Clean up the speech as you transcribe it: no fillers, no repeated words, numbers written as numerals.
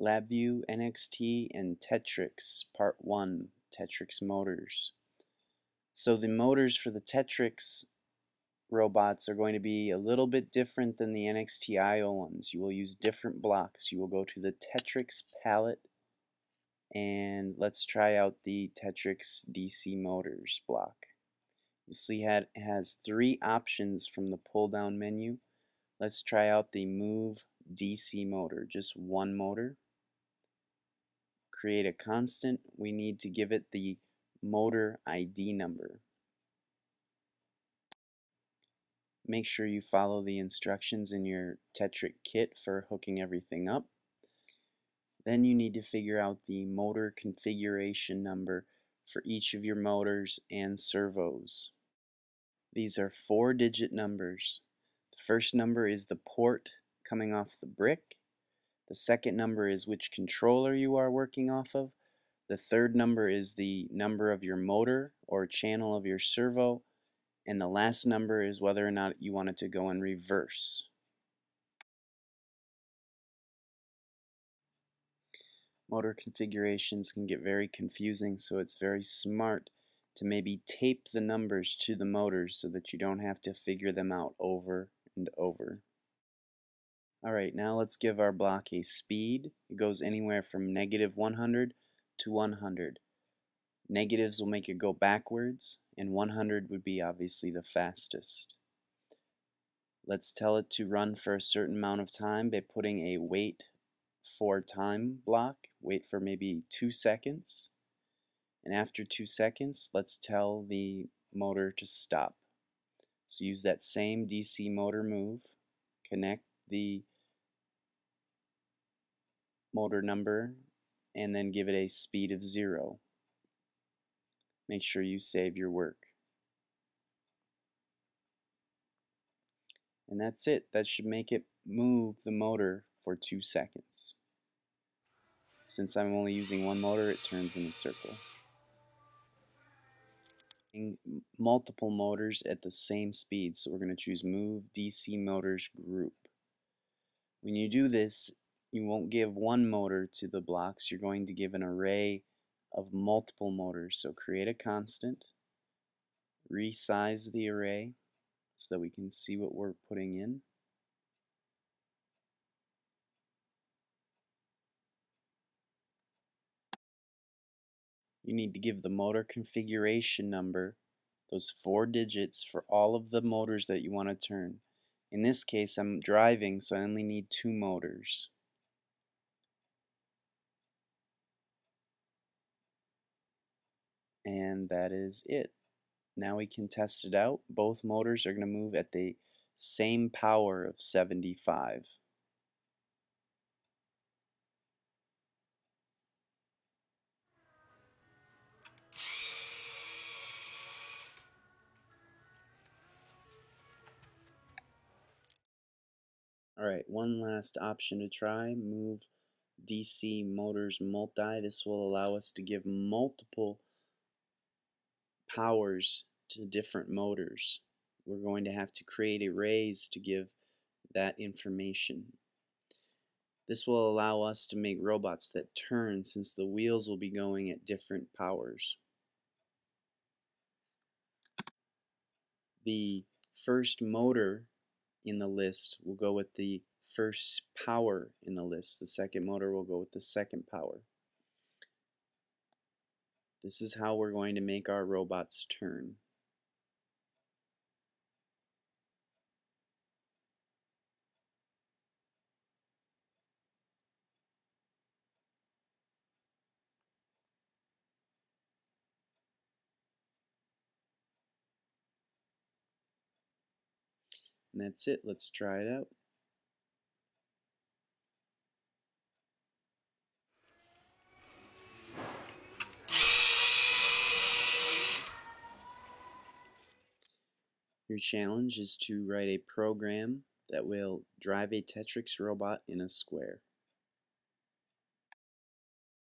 LabVIEW, NXT, and Tetrix, Part 1, Tetrix motors. So the motors for the Tetrix robots are going to be a little bit different than the NXT IO ones. You will use different blocks. You will go to the Tetrix palette, and let's try out the Tetrix DC motors block. You see it has three options from the pull-down menu. Let's try out the Move DC motor, just one motor. Create a constant. We need to give it the motor ID number. Make sure you follow the instructions in your Tetrix kit for hooking everything up. Then you need to figure out the motor configuration number for each of your motors and servos. These are 4-digit numbers. The first number is the port coming off the brick. The second number is which controller you are working off of. The third number is the number of your motor or channel of your servo. And the last number is whether or not you want it to go in reverse. Motor configurations can get very confusing, so it's very smart to maybe tape the numbers to the motors so that you don't have to figure them out over and over. Alright, now let's give our block a speed. It goes anywhere from -100 to 100. Negatives will make it go backwards, and 100 would be obviously the fastest. Let's tell it to run for a certain amount of time by putting a wait for time block. Wait for maybe 2 seconds, and after 2 seconds, let's tell the motor to stop. So use that same DC motor move, connect the motor number, and then give it a speed of 0. Make sure you save your work. And that's it. That should make it move the motor for 2 seconds. Since I'm only using one motor, it turns in a circle. Multiple motors at the same speed, so we're going to choose Move DC Motors Group. When you do this, you won't give one motor to the blocks. You're going to give an array of multiple motors. So create a constant, resize the array so that we can see what we're putting in. You need to give the motor configuration number, those 4 digits, for all of the motors that you want to turn. In this case, I'm driving, so I only need 2 motors. And that is it. Now we can test it out. Both motors are going to move at the same power of 75. Alright, one last option to try, Move DC Motors Multi. This will allow us to give multiple powers to different motors. We're going to have to create arrays to give that information. This will allow us to make robots that turn, since the wheels will be going at different powers. The first motor in the list will go with the first power in the list. The second motor will go with the second power. This is how we're going to make our robots turn. And that's it. Let's try it out. Your challenge is to write a program that will drive a Tetrix robot in a square.